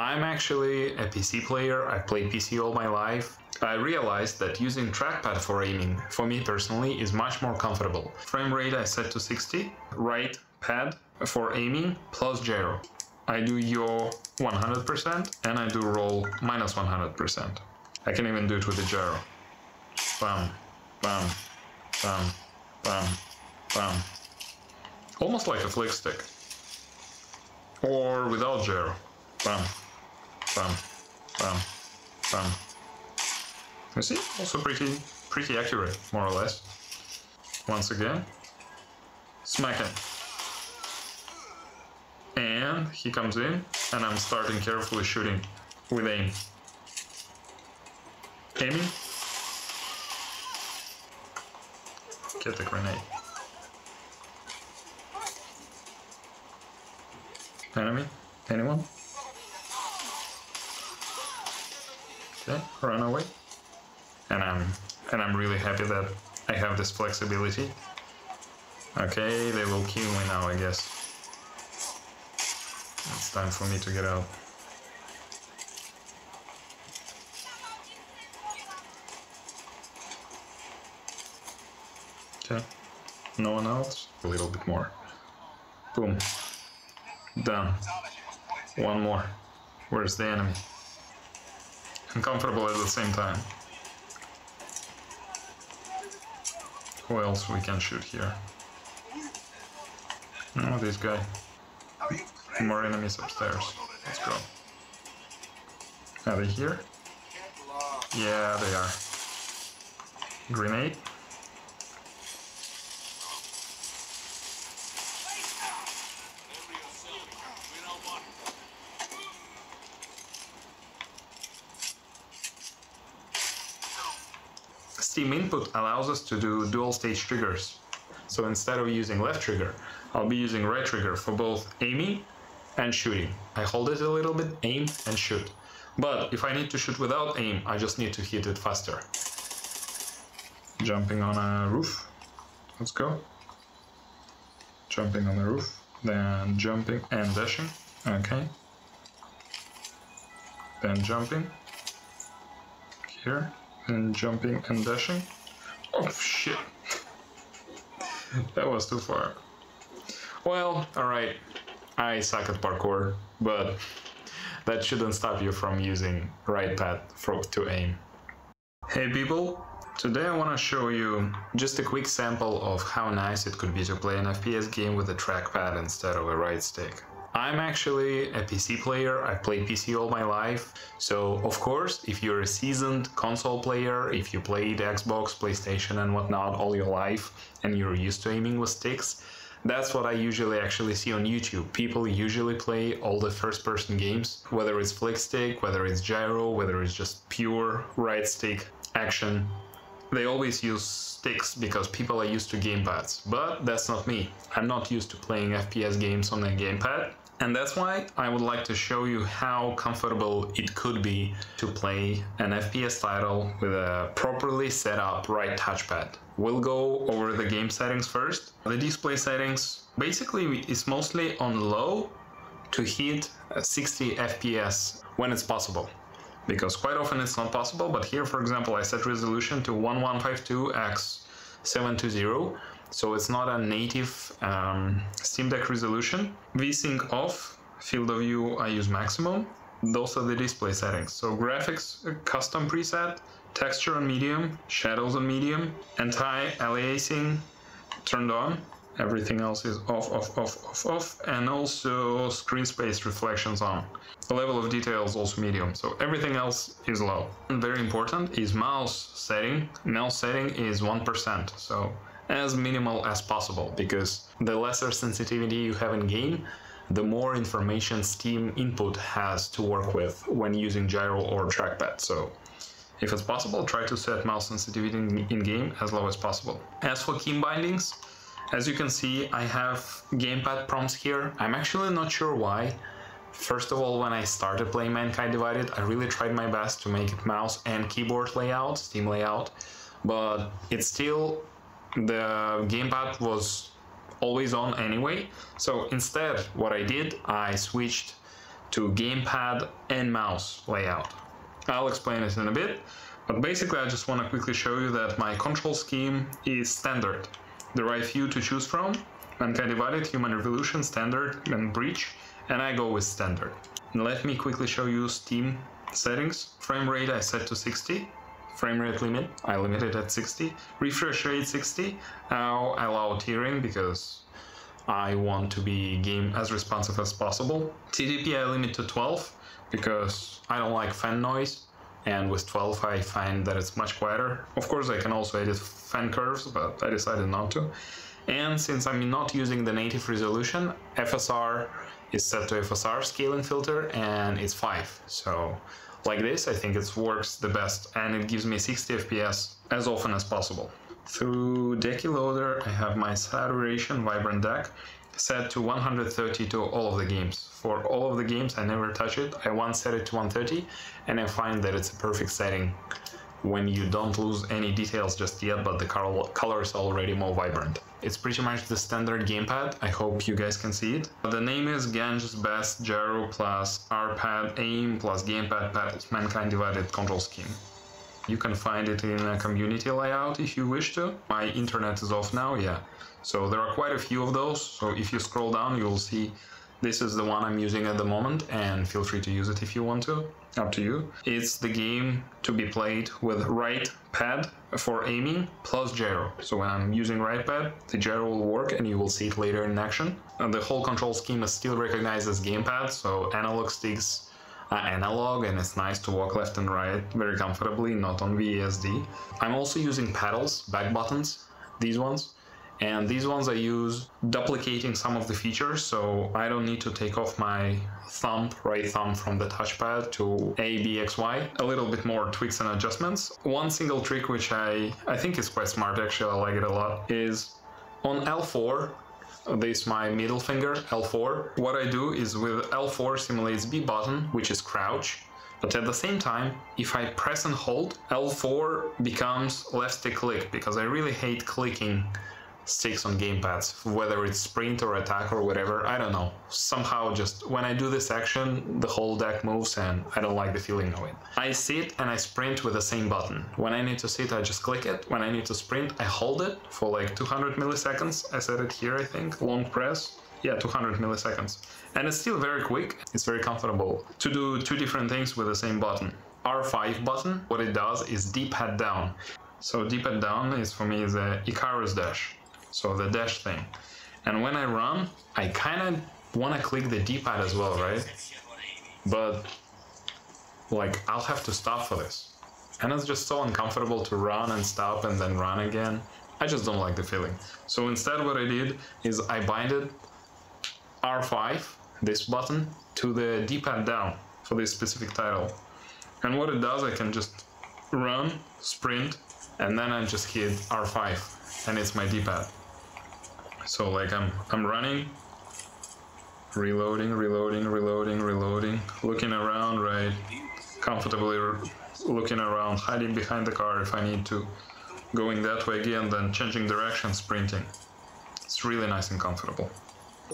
I'm actually a PC player, I've played PC all my life. I realized that using trackpad for aiming, for me personally, is much more comfortable. Frame rate I set to 60, right pad for aiming plus gyro. I do yaw 100% and I do roll minus 100%. I can even do it with the gyro. Bam, bam, bam, bam, bam. Almost like a FlickStick. Or without gyro. Bam, bam, bam, bam. You see? Also pretty accurate, more or less. Once again. Smack him. And he comes in, and I'm starting carefully shooting with aim. Aiming. Get the grenade. Enemy? Anyone? Okay, run away. And I'm really happy that I have this flexibility. Okay, they will kill me now, I guess. It's time for me to get out. Okay, no one else? A little bit more. Boom. Done. One more. Where's the enemy? Uncomfortable at the same time. Who else we can shoot here? Oh, this guy. More enemies upstairs. Let's go. Are they here? Yeah, they are. Grenade. Steam Input allows us to do dual stage triggers. So instead of using left trigger, I'll be using right trigger for both aiming and shooting. I hold it a little bit, aim and shoot. But if I need to shoot without aim, I just need to hit it faster. Jumping on a roof. Let's go. Jumping on the roof, then jumping and dashing. Okay. Then jumping. Here. And jumping and dashing. Oh shit. That was too far. Well, alright. I suck at parkour, but that shouldn't stop you from using right pad to aim. Hey people, today I want to show you just a quick sample of how nice it could be to play an FPS game with a trackpad instead of a right stick. I'm actually a PC player, I've played PC all my life, so of course if you're a seasoned console player, if you played Xbox, PlayStation and whatnot all your life and you're used to aiming with sticks, that's what I usually actually see on YouTube. People usually play all the first person games, whether it's FlickStick, whether it's gyro, whether it's just pure right stick action. They always use sticks because people are used to gamepads, but that's not me. I'm not used to playing FPS games on a gamepad. And that's why I would like to show you how comfortable it could be to play an FPS title with a properly set up right touchpad. We'll go over the game settings first. The display settings basically is mostly on low to hit 60 FPS when it's possible. Because quite often it's not possible, but here for example I set resolution to 1152x720. So it's not a native Steam Deck resolution. VSync off, field of view I use maximum. Those are the display settings. So graphics, custom preset, texture on medium, shadows on medium, anti-aliasing turned on. Everything else is off, and also screen space reflections on. The level of details also medium, so everything else is low. And very important is mouse setting. Mouse setting is 1%, so as minimal as possible, because the lesser sensitivity you have in game, the more information Steam Input has to work with when using gyro or trackpad. So if it's possible, try to set mouse sensitivity in game as low as possible. As for key bindings, as you can see, I have gamepad prompts here. I'm actually not sure why. First of all, when I started playing Mankind Divided, I really tried my best to make it mouse and keyboard layout, Steam layout, but it's still, the gamepad was always on anyway. So instead, what I did, I switched to gamepad and mouse layout. I'll explain it in a bit, but basically I just want to quickly show you that my control scheme is standard. There are a few to choose from: Mankind Divided, Human Revolution, Standard, and Breach, and I go with Standard. Let me quickly show you Steam settings. Frame rate I set to 60. Frame rate limit, I limit it at 60. Refresh rate 60. Now I allow tearing because I want to be game as responsive as possible. TDP I limit to 12 because I don't like fan noise, and with 12 I find that it's much quieter. Of course I can also edit fan curves, but I decided not to. And since I'm not using the native resolution, FSR is set to FSR scaling filter, and it's 5. So like this, I think it works the best, and it gives me 60 FPS as often as possible. Through Decky Loader, I have my saturation vibrant deck set to 130 to all of the games. For all of the games, I never touch it. I once set it to 130, and I find that it's a perfect setting when you don't lose any details just yet, but the colors are already more vibrant. It's pretty much the standard gamepad. I hope you guys can see it. The name is GanJJ's Best Gyro plus R Pad Aim plus Gamepad Pad Mankind Divided control scheme. You can find it in a community layout if you wish to. My internet is off now, yeah. So there are quite a few of those. So if you scroll down, you'll see this is the one I'm using at the moment, and feel free to use it if you want to, up to you. It's the game to be played with right pad for aiming plus gyro. So when I'm using right pad, the gyro will work and you will see it later in action. And the whole control scheme is still recognized as gamepad, so analog sticks analog, and it's nice to walk left and right very comfortably, not on WASD. I'm also using paddles, back buttons, these ones, and these ones I use duplicating some of the features, so I don't need to take off my thumb, right thumb, from the touchpad to A, B, X, Y. A little bit more tweaks and adjustments. One single trick which I think is quite smart, actually I like it a lot, is on L4, this is my middle finger, L4. What I do is with L4 simulates B button, which is crouch, but at the same time, if I press and hold, L4 becomes left stick click, because I really hate clicking sticks on gamepads, whether it's sprint or attack or whatever, I don't know. Somehow just when I do this action, the whole deck moves and I don't like the feeling of it. I sit and I sprint with the same button. When I need to sit, I just click it. When I need to sprint, I hold it for like 200 milliseconds. I set it here, I think, long press. Yeah, 200 milliseconds. And it's still very quick. It's very comfortable to do two different things with the same button. R5 button, what it does is DPad down. So DPad down is for me the Icarus dash. So the dash thing. And when I run, I kind of want to click the D-pad as well, right? But like, I'll have to stop for this. And it's just so uncomfortable to run and stop and then run again. I just don't like the feeling. So instead what I did is I binded R5, this button, to the D-pad down for this specific title. And what it does, I can just run, sprint, and then I just hit R5 and it's my D-pad. So like I'm running, reloading, reloading, reloading, reloading, looking around, right, comfortably looking around, hiding behind the car if I need to, going that way again, then changing direction, sprinting. It's really nice and comfortable.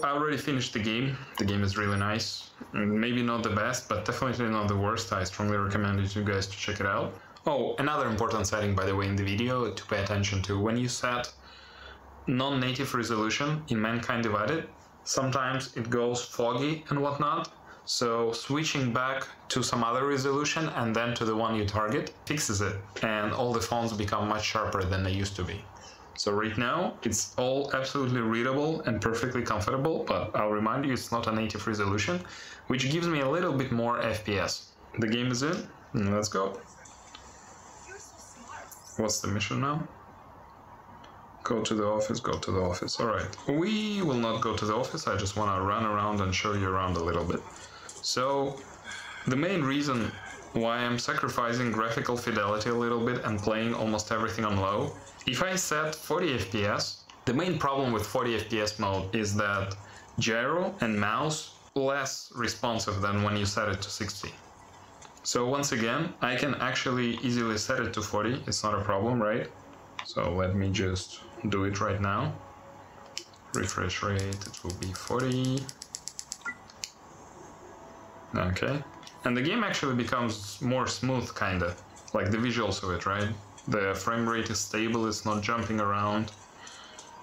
I already finished the game. The game is really nice. Maybe not the best, but definitely not the worst. I strongly recommend you guys to check it out. Oh, another important setting, by the way, in the video to pay attention to. When you set non-native resolution in Mankind Divided, sometimes it goes foggy and whatnot, so switching back to some other resolution and then to the one you target fixes it, and all the fonts become much sharper than they used to be. So right now, it's all absolutely readable and perfectly comfortable, but I'll remind you, it's not a native resolution, which gives me a little bit more FPS. The game is in, let's go. What's the mission now? Go to the office, go to the office. All right, we will not go to the office. I just want to run around and show you around a little bit. So the main reason why I'm sacrificing graphical fidelity a little bit and playing almost everything on low, if I set 40 FPS, the main problem with 40 FPS mode is that gyro and mouse less responsive than when you set it to 60. So once again, I can actually easily set it to 40, it's not a problem, right? So let me just do it right now. Refresh rate, it will be 40. Okay. And the game actually becomes more smooth, kind of. Like the visuals of it, right? The frame rate is stable, it's not jumping around.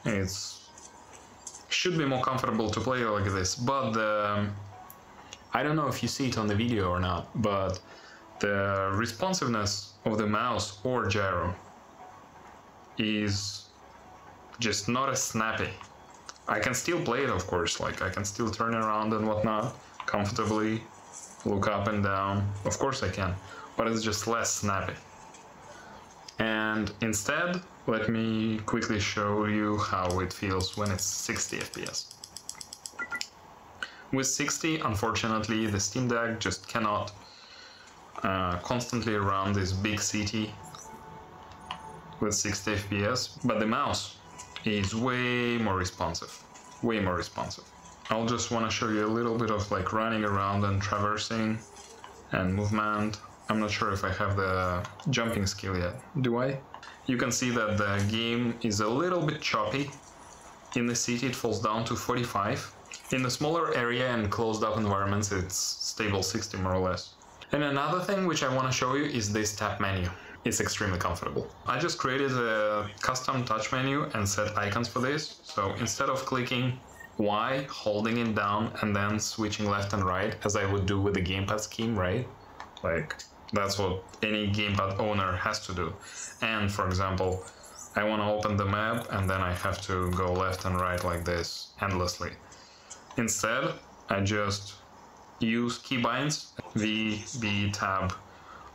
It's... should be more comfortable to play like this, but the... I don't know if you see it on the video or not, but the responsiveness of the mouse or gyro is just not as snappy. I can still play it, of course, like I can still turn around and whatnot comfortably, look up and down, of course I can, but it's just less snappy. And instead, let me quickly show you how it feels when it's 60 FPS. With 60, unfortunately, the Steam Deck just cannot constantly run this big city with 60 FPS, but the mouse is way more responsive, way more responsive. I'll just want to show you a little bit of like running around and traversing and movement. I'm not sure if I have the jumping skill yet. Do I? You can see that the game is a little bit choppy. In the city it falls down to 45. In a smaller area and closed up environments it's stable 60 more or less. And another thing which I want to show you is this tap menu. It's extremely comfortable. I just created a custom touch menu and set icons for this. So instead of clicking Y, holding it down and then switching left and right as I would do with the gamepad scheme, right? Like that's what any gamepad owner has to do. And for example, I want to open the map and then I have to go left and right like this endlessly. Instead, I just use keybinds V, B, tab,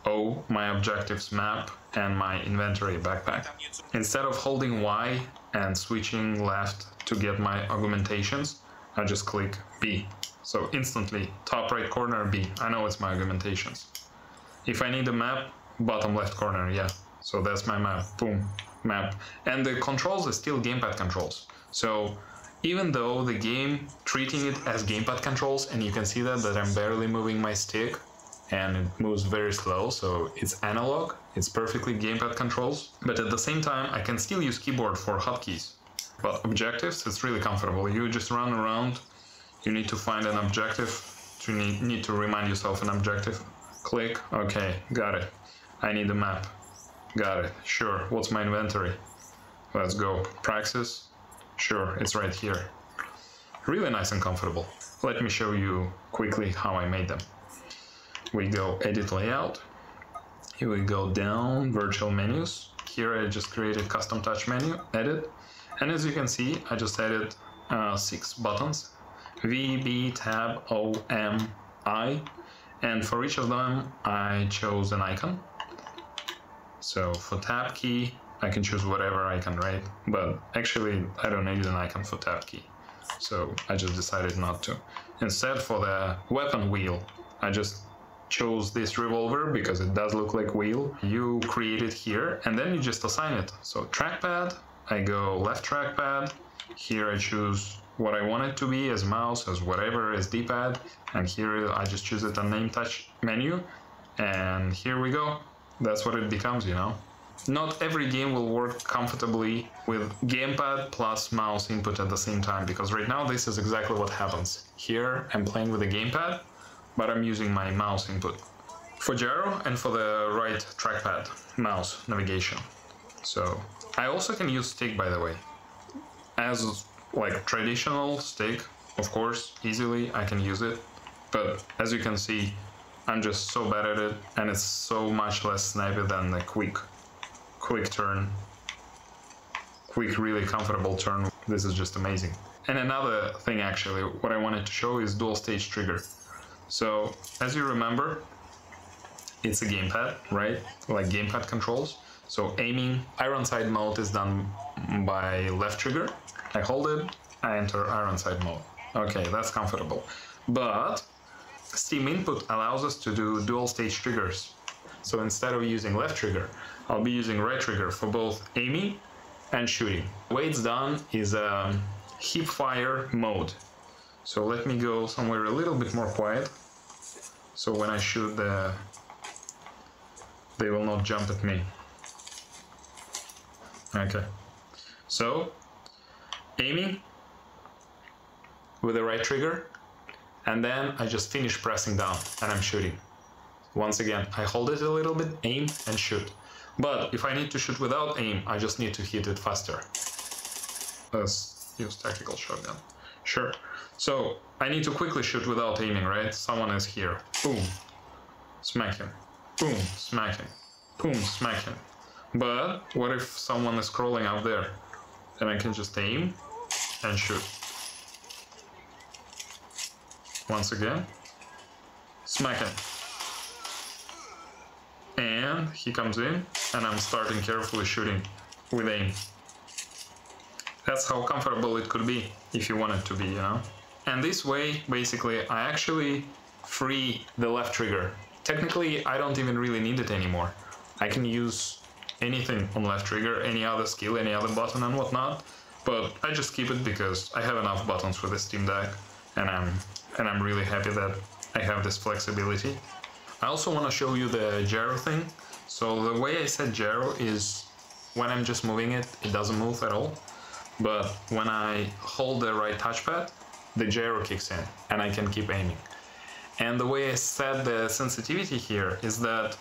O, my objectives map, and my inventory backpack. Instead of holding Y and switching left to get my augmentations, I just click B. So instantly, top right corner B, I know it's my augmentations. If I need a map, bottom left corner, yeah. So that's my map, boom, map. And the controls are still gamepad controls. So even though the game treating it as gamepad controls, and you can see that I'm barely moving my stick, and it moves very slow, so it's analog, it's perfectly gamepad controls, but at the same time I can still use keyboard for hotkeys. But objectives, it's really comfortable. You just run around, you need to find an objective, you need to remind yourself an objective, click, okay, got it, I need a map, got it, sure, what's my inventory, let's go, praxis, sure, it's right here. Really nice and comfortable. Let me show you quickly how I made them. We go edit layout, here we go down, virtual menus, here I just created custom touch menu, edit, and as you can see I just added 6 buttons, V, B, tab, O, M, I, and for each of them I chose an icon. So for tab key I can choose whatever icon, right? But actually I don't need an icon for tab key, so I just decided not to. Instead for the weapon wheel I just chose this revolver because it does look like wheel. You create it here and then you just assign it. So trackpad, I go left trackpad, here I choose what I want it to be as mouse, as whatever, as D-pad, and here I just choose it a name touch menu, and here we go. That's what it becomes, you know. Not every game will work comfortably with gamepad plus mouse input at the same time, because right now this is exactly what happens. Here I'm playing with the gamepad, but I'm using my mouse input for gyro and for the right trackpad, mouse navigation. So I also can use stick, by the way, as like traditional stick, of course, easily I can use it. But as you can see, I'm just so bad at it, and it's so much less snappy than the quick turn, quick, really comfortable turn. This is just amazing. And another thing, actually, what I wanted to show is dual stage trigger. So, as you remember, it's a gamepad, right? Like gamepad controls. So aiming, iron sight mode is done by left trigger. I hold it, I enter iron sight mode. Okay, that's comfortable. But Steam Input allows us to do dual stage triggers. So instead of using left trigger, I'll be using right trigger for both aiming and shooting. The way it's done is a hip fire mode. So let me go somewhere a little bit more quiet, so when I shoot, they will not jump at me. Okay, so aiming with the right trigger and then I just finish pressing down and I'm shooting. Once again, I hold it a little bit, aim and shoot. But if I need to shoot without aim, I just need to hit it faster. Let's use tactical shotgun. Sure. So I need to quickly shoot without aiming, right? Someone is here. Boom. Smack him. Boom. Smack him. Boom. Smack him. But what if someone is crawling out there? Then I can just aim and shoot. Once again. Smack him. And he comes in, and I'm starting carefully shooting with aim. That's how comfortable it could be if you want it to be, you know? And this way, basically, I actually free the left trigger. Technically, I don't even really need it anymore. I can use anything on left trigger, any other skill, any other button and whatnot, but I just keep it because I have enough buttons for the Steam Deck, and I'm really happy that I have this flexibility. I also want to show you the gyro thing. So the way I set gyro is when I'm just moving it, it doesn't move at all. But when I hold the right touchpad, the gyro kicks in and I can keep aiming. And the way I set the sensitivity here is that,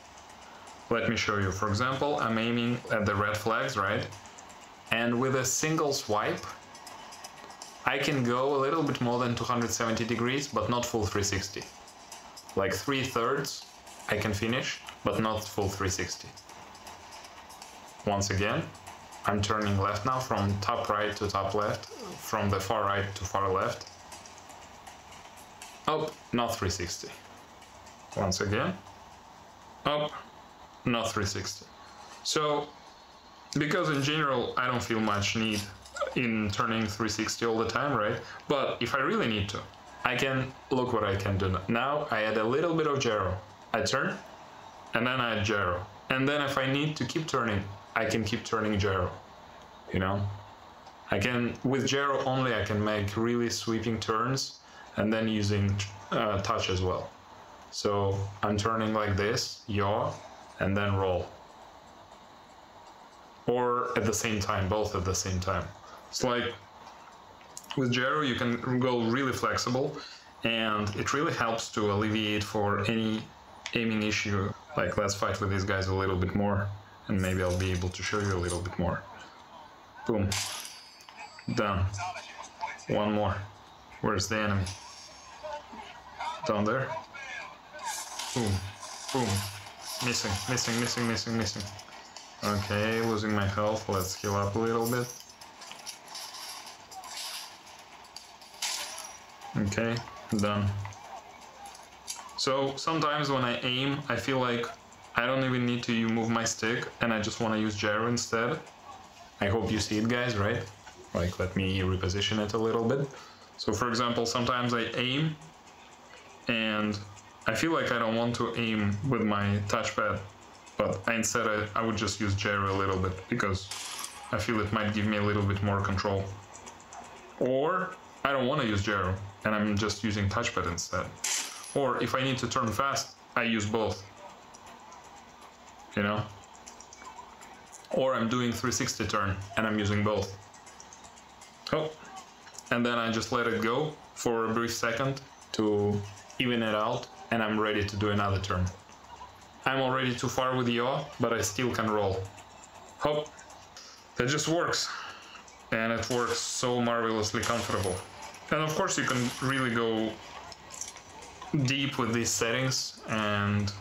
let me show you. For example, I'm aiming at the red flags, right? And with a single swipe, I can go a little bit more than 270 degrees, but not full 360. Like 3/3 I can finish, but not full 360. Once again, I'm turning left now from top right to top left, from the far right to far left. Up, not 360. Once again, up, not 360. So, because in general I don't feel much need in turning 360 all the time, right? But if I really need to, I can look what I can do now. Now I add a little bit of gyro. I turn and then I add gyro. And then if I need to keep turning, I can keep turning gyro. You know? I can, with gyro only, I can make really sweeping turns and then using touch as well. So I'm turning like this, yaw, and then roll. Or at the same time, both at the same time. It's like, with gyro you can go really flexible, and it really helps to alleviate for any aiming issue. Like, let's fight with these guys a little bit more, and maybe I'll be able to show you a little bit more. Boom. Done. One more. Where's the enemy? Down there. Boom. Boom. Missing, missing, missing, missing, missing. Okay, losing my health. Let's heal up a little bit. Okay, done. So sometimes when I aim, I feel like I don't even need to move my stick and I just want to use gyro instead. I hope you see it, guys, right? Like, let me reposition it a little bit. So for example, sometimes I aim and I feel like I don't want to aim with my touchpad, but instead I would just use gyro a little bit because I feel it might give me a little bit more control. Or I don't want to use gyro, and I'm just using touchpad instead. Or if I need to turn fast, I use both, you know? Or I'm doing 360 turn, and I'm using both. Oh, and then I just let it go for a brief second to even it out, and I'm ready to do another turn. I'm already too far with the yaw, but I still can roll. Hop, that just works. And it works so marvelously comfortable. And of course you can really go deep with these settings and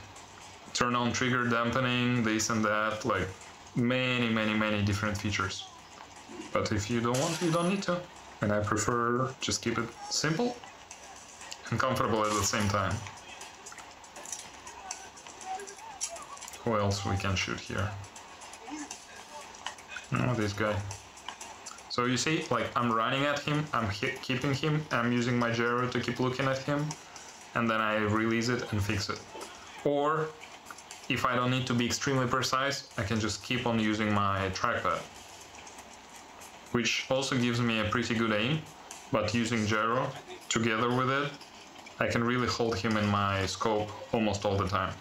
turn on trigger dampening, this and that, like many different features. But if you don't want to, you don't need to. And I prefer just keep it simple and comfortable at the same time. Who else we can shoot here? Oh, this guy. So you see, like, I'm running at him, I'm keeping him, I'm using my gyro to keep looking at him, and then I release it and fix it. Or, if I don't need to be extremely precise, I can just keep on using my trackpad, which also gives me a pretty good aim, but using gyro together with it, I can really hold him in my scope almost all the time.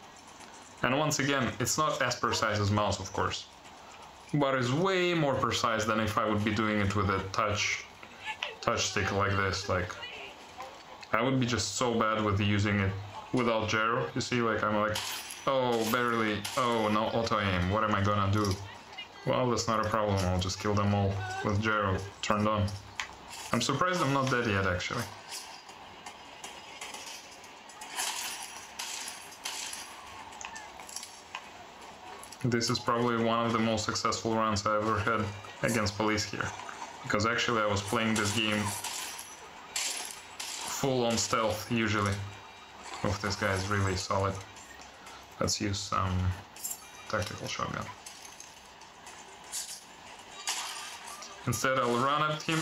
And once again, it's not as precise as mouse, of course, but it's way more precise than if I would be doing it with a touch stick like this. Like, I would be just so bad with using it without gyro. You see, like, I'm like, oh, barely, oh, no auto-aim, what am I gonna do? Well, that's not a problem, I'll just kill them all with gyro turned on. I'm surprised I'm not dead yet, actually. This is probably one of the most successful runs I ever had against police here, because actually I was playing this game full on stealth usually. Oof, this guy is really solid. Let's use some tactical shotgun. Instead I'll run at him,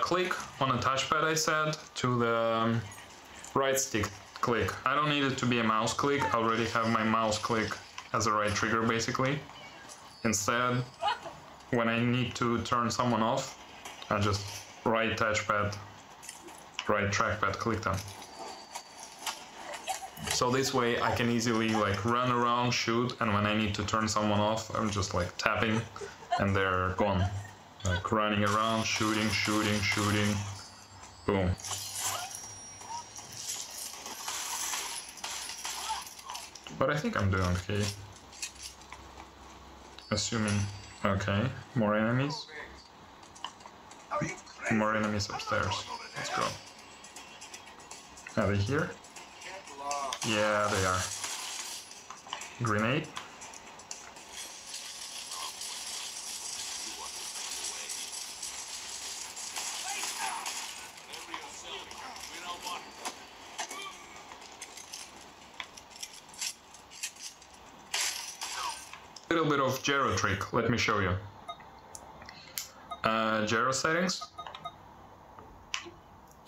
click on a touchpad, I said, to the right stick click. I don't need it to be a mouse click, I already have my mouse click as a right trigger basically. Instead, when I need to turn someone off, I just right touchpad, right trackpad click them. So this way I can easily like run around, shoot, and when I need to turn someone off, I'm just like tapping and they're gone. Like running around, shooting, shooting, shooting, boom. But I think I'm doing okay. Assuming, okay, more enemies. More enemies upstairs. Let's go. Are they here? Yeah, they are. Grenade. Little bit of gyro trick, let me show you. Gyro settings.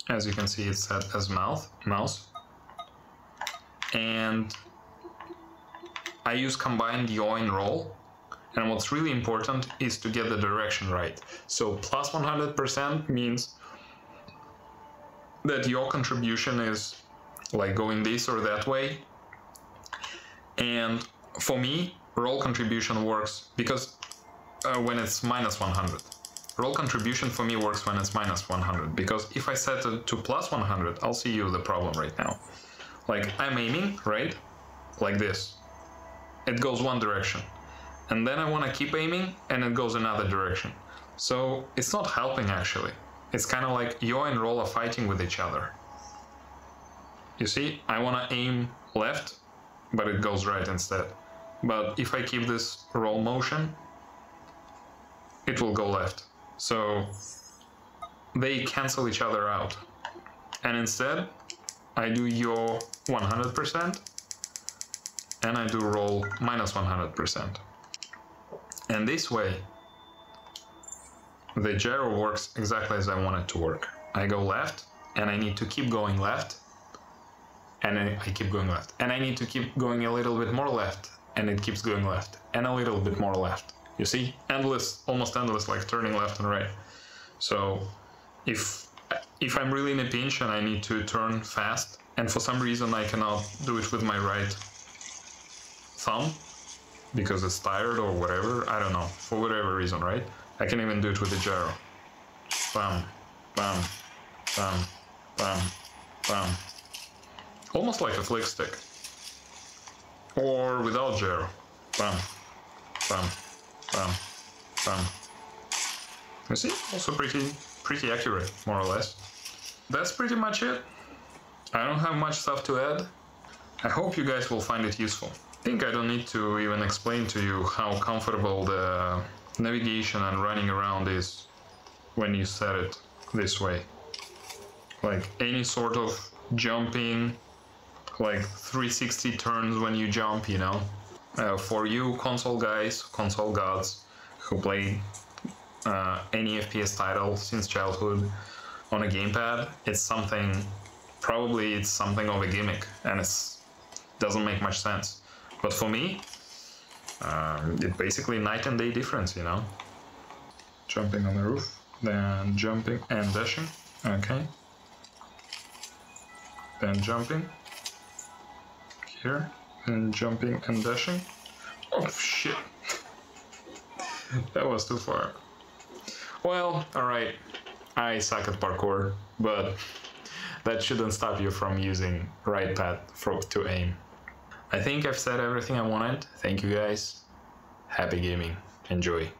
As you can see, it's set as mouse. And I use combined yaw and roll. And what's really important is to get the direction right. So plus 100% means that your contribution is like going this or that way. And for me, roll contribution works because when it's minus 100. Roll contribution for me works when it's minus 100, because if I set it to plus 100, I'll see you the problem right now. Like I'm aiming, right? Like this. It goes one direction. And then I want to keep aiming and it goes another direction. So it's not helping actually. It's kind of like yaw and roll are fighting with each other. You see, I want to aim left, but it goes right instead. But if I keep this roll motion, it will go left. So they cancel each other out. And instead, I do yaw 100% and I do roll minus 100%. And this way, the gyro works exactly as I want it to work. I go left and I need to keep going left. And I keep going left. And I need to keep going a little bit more left. And it keeps going left, and a little bit more left. You see? Endless, almost endless, like turning left and right. So if I'm really in a pinch and I need to turn fast, and for some reason I cannot do it with my right thumb, because it's tired or whatever, I don't know, for whatever reason, right? I can even do it with the gyro. Bam, bam, bam, bam, bam. Almost like a flick stick. Or without gyro. Bam, bam, bam, bam. You see? Also pretty accurate, more or less. That's pretty much it. I don't have much stuff to add. I hope you guys will find it useful. I think I don't need to even explain to you how comfortable the navigation and running around is when you set it this way. Like any sort of jumping, like 360 turns when you jump, you know. For you console guys, console gods, who play any FPS title since childhood on a gamepad, it's something, probably it's something of a gimmick, and it doesn't make much sense. But for me, it's basically night and day difference, you know. Jumping on the roof, then jumping and dashing, okay. Then jumping. Here, and jumping and dashing. Oh shit, that was too far. Well, alright, I suck at parkour, but that shouldn't stop you from using right pad to aim. I think I've said everything I wanted. Thank you guys. Happy gaming. Enjoy.